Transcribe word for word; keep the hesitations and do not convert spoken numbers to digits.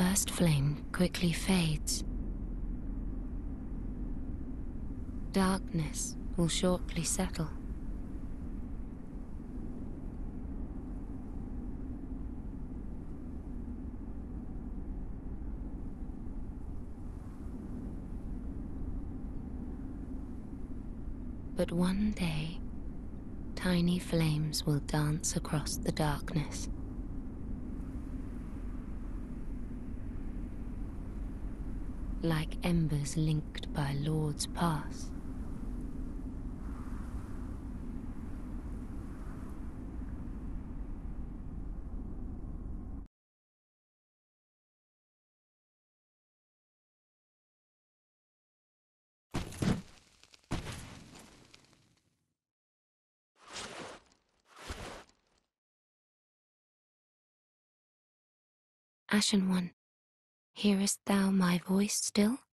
first flame quickly fades. Darkness will shortly settle. But one day, tiny flames will dance across the darkness. Like embers linked by Lord's Pass. Ashen One, hearest thou my voice still?